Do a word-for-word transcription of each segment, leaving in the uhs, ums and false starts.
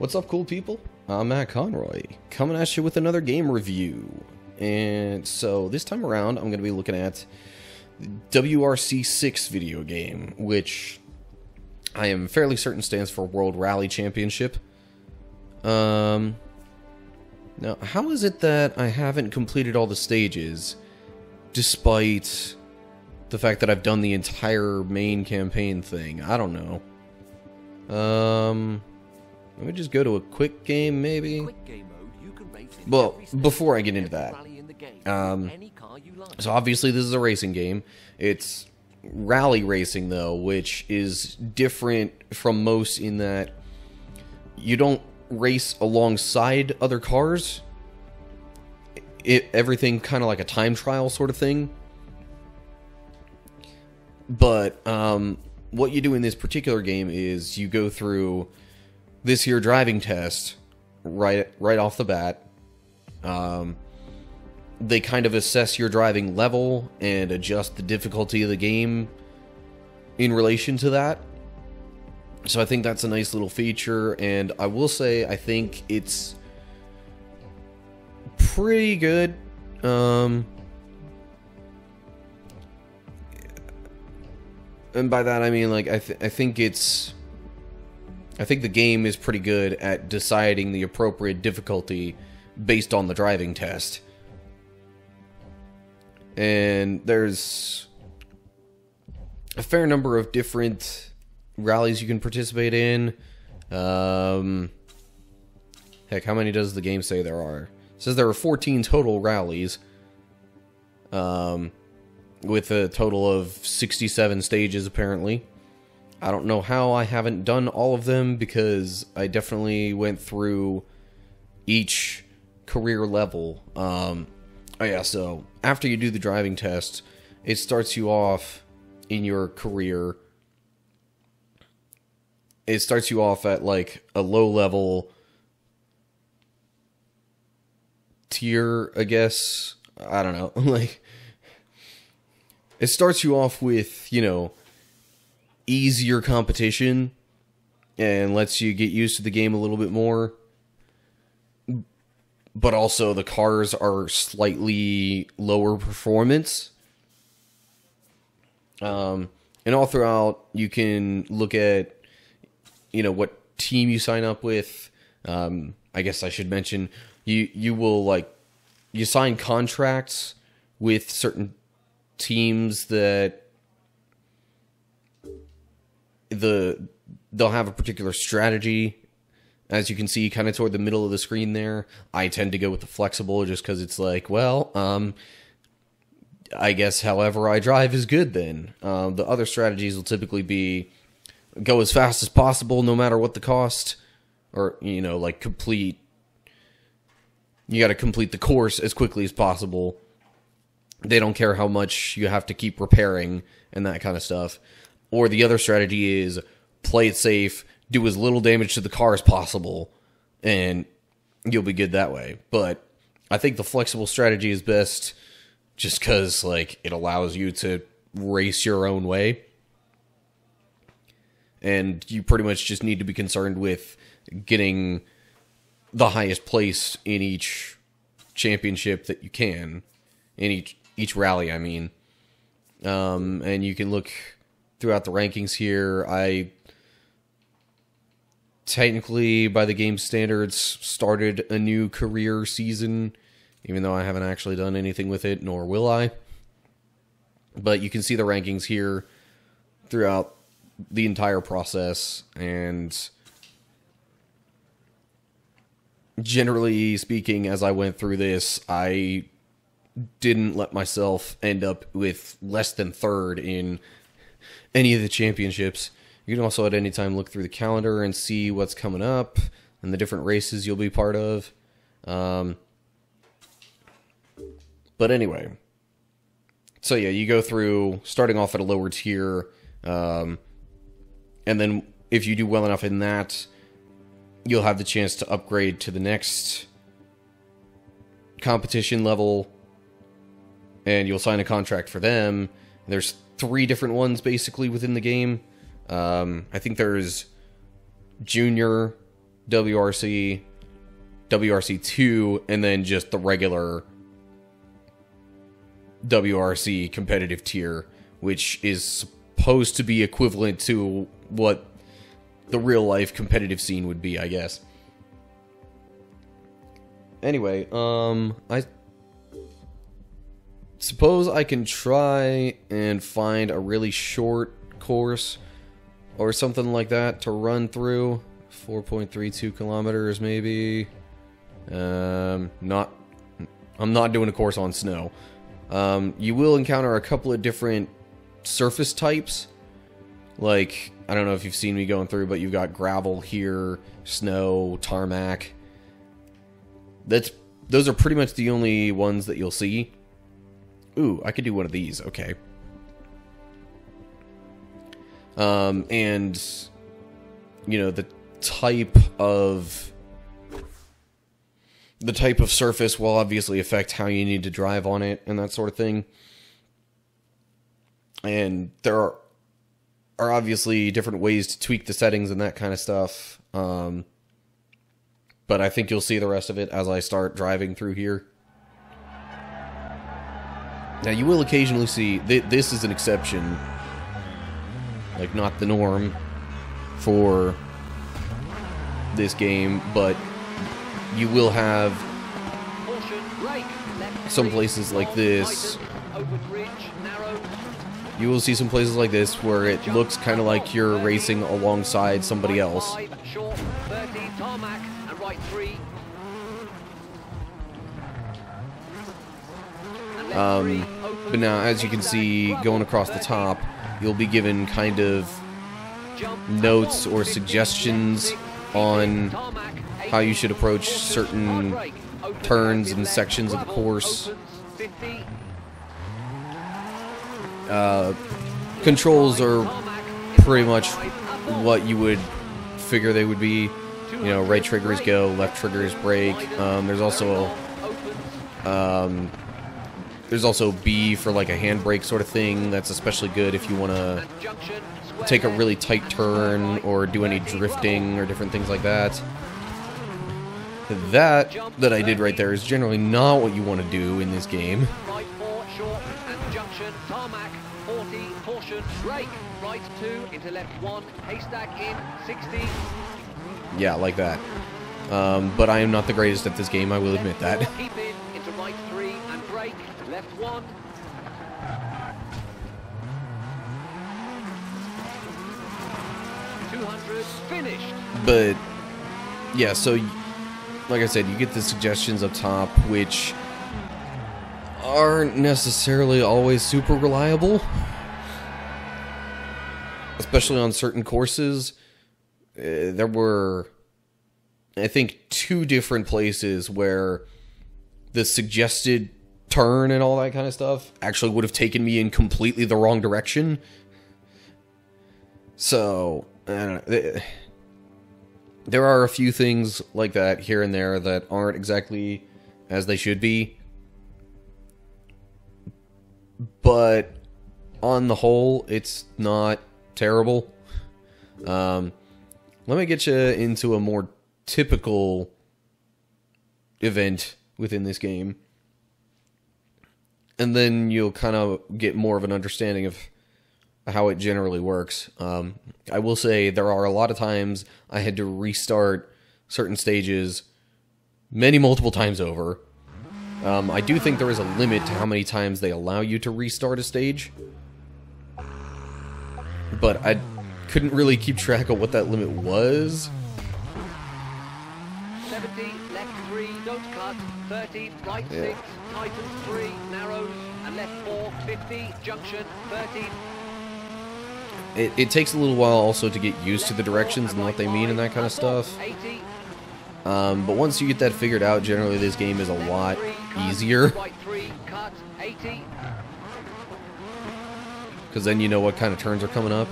What's up, cool people? I'm Matt Conroy, coming at you with another game review. And so this time around, I'm going to be looking at W R C six video game, which I am fairly certain stands for World Rally Championship. Um, now, how is it that I haven't completed all the stages, despite the fact that I've done the entire main campaign thing? I don't know. Um... Let me just go to a quick game, maybe? Quick game mode, you can race in well, before I get into that, um, so obviously this is a racing game. It's rally racing, though, which is different from most in that you don't race alongside other cars. It, everything kind of like a time trial sort of thing. But um, what you do in this particular game is you go through this here driving test right right off the bat. Um, they kind of assess your driving level and adjust the difficulty of the game in relation to that. So I think that's a nice little feature, and I will say I think it's pretty good. Um, and by that I mean, like, I, th I think it's I think the game is pretty good at deciding the appropriate difficulty based on the driving test. And there's a fair number of different rallies you can participate in. Um, heck, how many does the game say there are? It says there are fourteen total rallies, um, with a total of sixty-seven stages, apparently. I don't know how I haven't done all of them, because I definitely went through each career level. Um, oh yeah, so after you do the driving test, it starts you off in your career. It starts you off at like a low level tier, I guess. I don't know. Like, it starts you off with, you know, easier competition and lets you get used to the game a little bit more, but also the cars are slightly lower performance. Um, and all throughout, you can look at, you know, what team you sign up with. Um, I guess I should mention you you will like you sign contracts with certain teams that The they'll have a particular strategy, as you can see kind of toward the middle of the screen there. I tend to go with the flexible just because it's like, well, um, I guess however I drive is good then. Um, the other strategies will typically be go as fast as possible no matter what the cost, or, you know, like complete, you got to complete the course as quickly as possible. They don't care how much you have to keep repairing and that kind of stuff. Or the other strategy is play it safe, do as little damage to the car as possible, and you'll be good that way. But I think the flexible strategy is best just because, like, it allows you to race your own way. And you pretty much just need to be concerned with getting the highest place in each championship that you can. In each, each rally, I mean. Um, and you can look throughout the rankings here. I technically, by the game's standards, started a new career season, even though I haven't actually done anything with it, nor will I. But you can see the rankings here throughout the entire process, and generally speaking, as I went through this, I didn't let myself end up with less than third in any of the championships. You can also at any time look through the calendar and see what's coming up and the different races you'll be part of. Um, but anyway, so yeah, you go through starting off at a lower tier, um, and then if you do well enough in that, you'll have the chance to upgrade to the next competition level, and you'll sign a contract for them. There's three different ones basically within the game. Um, I think there's junior, W R C, W R C two, and then just the regular W R C competitive tier, which is supposed to be equivalent to what the real-life competitive scene would be, I guess. Anyway, um, I suppose I can try and find a really short course or something like that to run through. four point three two kilometers, maybe. Um, not, I'm not doing a course on snow. Um, you will encounter a couple of different surface types. Like, I don't know if you've seen me going through, but you've got gravel here, snow, tarmac. That's, those are pretty much the only ones that you'll see. Ooh, I could do one of these, okay. Um, and, you know, the type of... The type of surface will obviously affect how you need to drive on it and that sort of thing. And there are, are obviously different ways to tweak the settings and that kind of stuff. Um, but I think you'll see the rest of it as I start driving through here. Now you will occasionally see, th this is an exception, like not the norm for this game, but you will have some places like this. You will see some places like this where it looks kind of like you're racing alongside somebody else. Um, but now, as you can see, going across the top, you'll be given kind of notes or suggestions on how you should approach certain turns and sections of the course. Uh, controls are pretty much what you would figure they would be. You know, right trigger is go, left trigger is brake. Um, there's also um, there's also B for like a handbrake sort of thing. That's especially good if you want to take a really tight turn or do any drifting or different things like that. That that I did right there is generally not what you want to do in this game. Right four short and junction tarmac forty caution brake right two into left one haystack in sixty. Yeah, like that. Um, but I am not the greatest at this game. I will admit that. Keep in into right three and brake left one. Two hundred finished. But yeah, so. Like I said, you get the suggestions up top, which aren't necessarily always super reliable, especially on certain courses. Uh, there were, I think, two different places where the suggested turn and all that kind of stuff actually would have taken me in completely the wrong direction. So, I don't know. There are a few things like that here and there that aren't exactly as they should be. But on the whole, it's not terrible. Um, let me get you into a more typical event within this game. And then you'll kind of get more of an understanding of how it generally works. Um, I will say there are a lot of times I had to restart certain stages many multiple times over. Um, I do think there is a limit to how many times they allow you to restart a stage. But I couldn't really keep track of what that limit was. seventy, left three, don't cut. thirty, right yeah. six, tightens three, narrows, and left four, fifty, junction, thirteen. It, it takes a little while also to get used to the directions and what they mean and that kind of stuff. Um, but once you get that figured out, generally this game is a lot easier. Because then you know what kind of turns are coming up.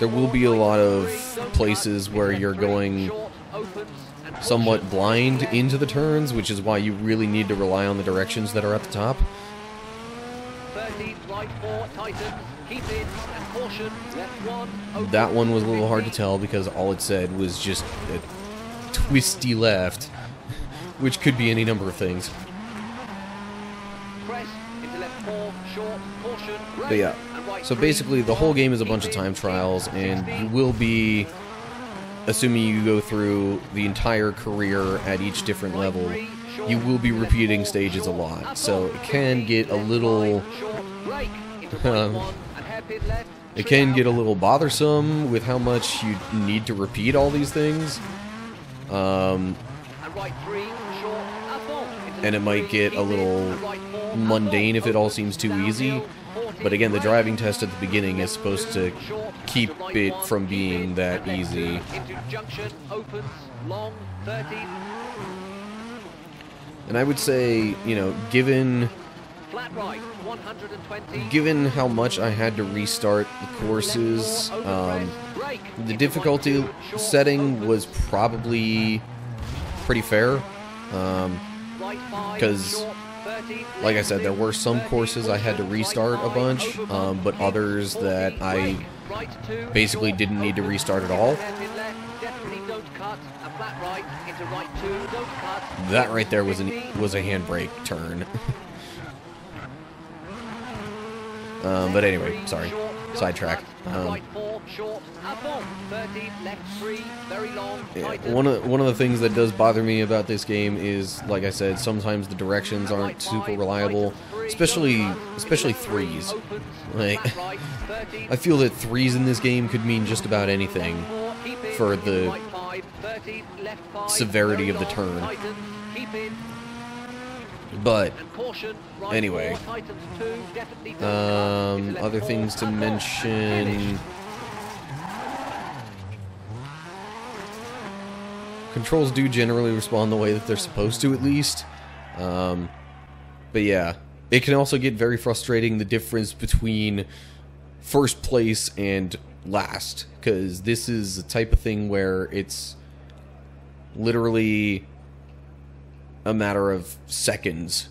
There will be a lot of places where you're going somewhat blind into the turns, which is why you really need to rely on the directions that are at the top. That one was a little hard to tell because all it said was just we still left, which could be any number of things. But yeah, so basically the whole game is a bunch of time trials, and you will be, assuming you go through the entire career at each different level, you will be repeating stages a lot, so it can get a little, um, it can get a little bothersome with how much you need to repeat all these things, um, and it might get a little mundane if it all seems too easy. But again, the driving test at the beginning is supposed to keep it from being that easy. And I would say, you know, given given how much I had to restart the courses, um, the difficulty setting was probably pretty fair, because um, like I said, there were some courses I had to restart a bunch, um, but others that I basically didn't need to restart at all. That right there was an, was a handbrake turn. um, but anyway, sorry, sidetrack. Um, yeah, one of one of the things that does bother me about this game is, like I said, sometimes the directions aren't super reliable, especially especially threes. Like, I feel that threes in this game could mean just about anything for the severity of the turn. But anyway, um, other things to mention. Controls do generally respond the way that they're supposed to, at least. Um, but yeah, it can also get very frustrating, the difference between first place and last, because this is the type of thing where it's literally a matter of seconds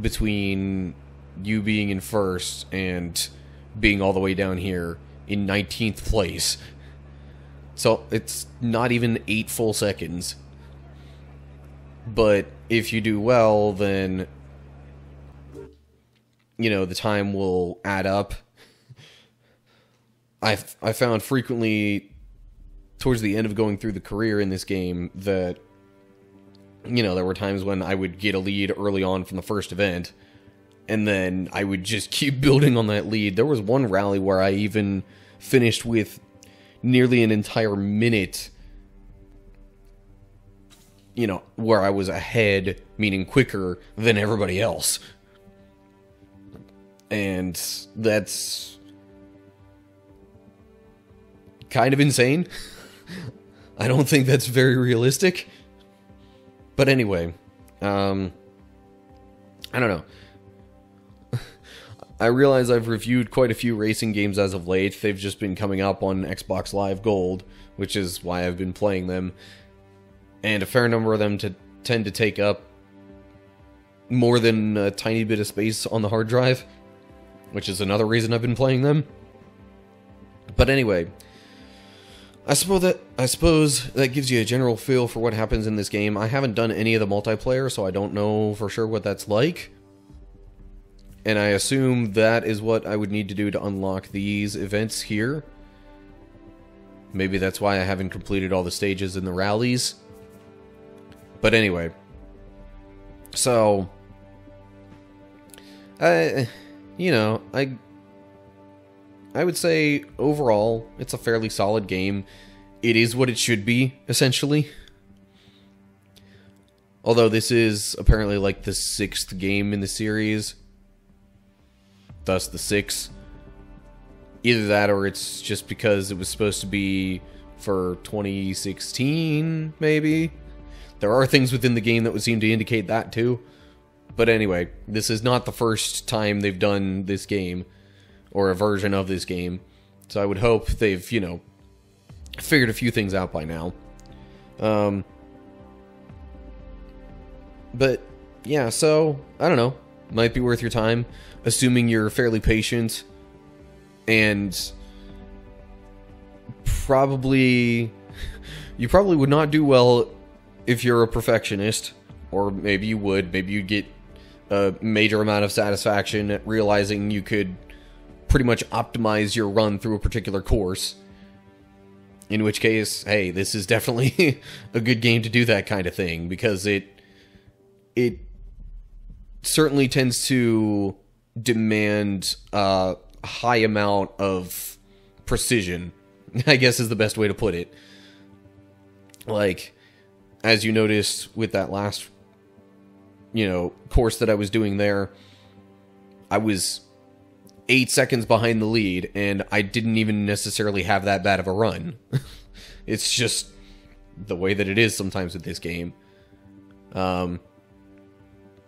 between you being in first and being all the way down here in nineteenth place. So it's not even eight full seconds. But if you do well, then, you know, the time will add up. I've, I found frequently towards the end of going through the career in this game that, you know, there were times when I would get a lead early on from the first event, and then I would just keep building on that lead. There was one rally where I even finished with nearly an entire minute, you know, where I was ahead, meaning quicker than everybody else. And that's kind of insane. I don't think that's very realistic. But anyway, um, I don't know. I realize I've reviewed quite a few racing games as of late. They've just been coming up on Xbox Live Gold, which is why I've been playing them. And a fair number of them to tend to take up more than a tiny bit of space on the hard drive, which is another reason I've been playing them. But anyway, I suppose that I suppose that gives you a general feel for what happens in this game. I haven't done any of the multiplayer, so I don't know for sure what that's like. And I assume that is what I would need to do to unlock these events here. Maybe that's why I haven't completed all the stages in the rallies. But anyway. So, I, you know, I... I would say, overall, it's a fairly solid game. It is what it should be, essentially. Although this is apparently like the sixth game in the series. Thus the six. Either that or it's just because it was supposed to be for twenty sixteen, maybe? There are things within the game that would seem to indicate that too. But anyway, this is not the first time they've done this game, or a version of this game. So I would hope they've, you know, figured a few things out by now. Um, but, yeah, so, I don't know. Might be worth your time, assuming you're fairly patient, and probably You probably would not do well if you're a perfectionist, or maybe you would. Maybe you'd get a major amount of satisfaction at realizing you could pretty much optimize your run through a particular course. In which case, hey, this is definitely a good game to do that kind of thing, because it it certainly tends to demand a high amount of precision, I guess is the best way to put it. Like, as you noticed with that last, you know, course that I was doing there, I was eight seconds behind the lead, and I didn't even necessarily have that bad of a run. It's just the way that it is sometimes with this game. Um,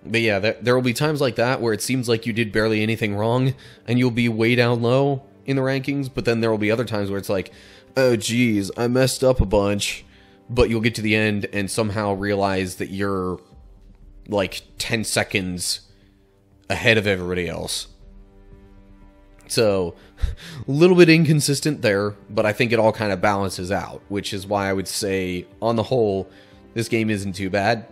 but yeah, there, there will be times like that where it seems like you did barely anything wrong, and you'll be way down low in the rankings, but then there will be other times where it's like, oh geez, I messed up a bunch, but you'll get to the end and somehow realize that you're like ten seconds ahead of everybody else. So, a little bit inconsistent there, but I think it all kind of balances out, which is why I would say, on the whole, this game isn't too bad.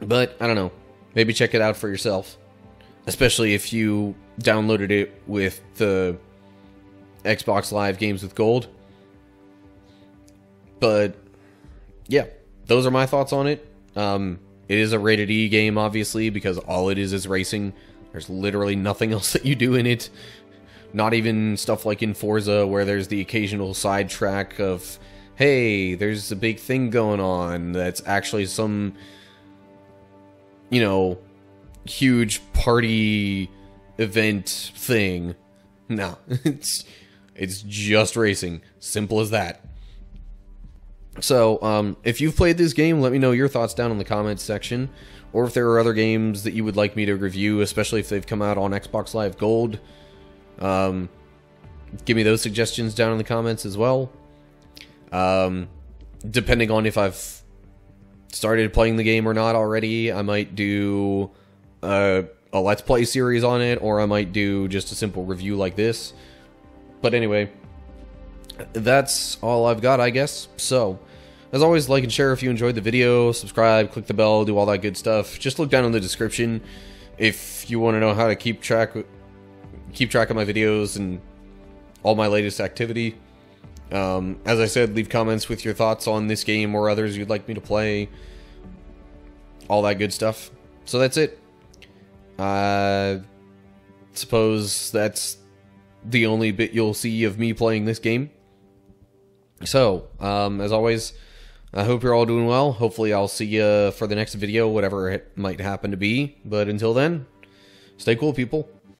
But, I don't know, maybe check it out for yourself. Especially if you downloaded it with the Xbox Live Games with Gold. But, yeah, those are my thoughts on it. Um, it is a rated E game, obviously, because all it is is racing. There's literally nothing else that you do in it. Not even stuff like in Forza, where there's the occasional sidetrack of, hey, there's a big thing going on that's actually some, you know, huge party event thing. No, it's, it's just racing. Simple as that. So, um, if you've played this game, let me know your thoughts down in the comments section. Or if there are other games that you would like me to review, especially if they've come out on Xbox Live Gold. Um, give me those suggestions down in the comments as well. Um, depending on if I've started playing the game or not already, I might do a, a Let's Play series on it, or I might do just a simple review like this. But anyway, that's all I've got, I guess. So, as always, like and share if you enjoyed the video, subscribe, click the bell, do all that good stuff. Just look down in the description if you want to know how to keep track keep track of my videos and all my latest activity. Um, as I said, leave comments with your thoughts on this game or others you'd like me to play. All that good stuff. So that's it. I suppose that's the only bit you'll see of me playing this game. So, um, as always, I hope you're all doing well. Hopefully I'll see you for the next video, whatever it might happen to be. But until then, stay cool, people.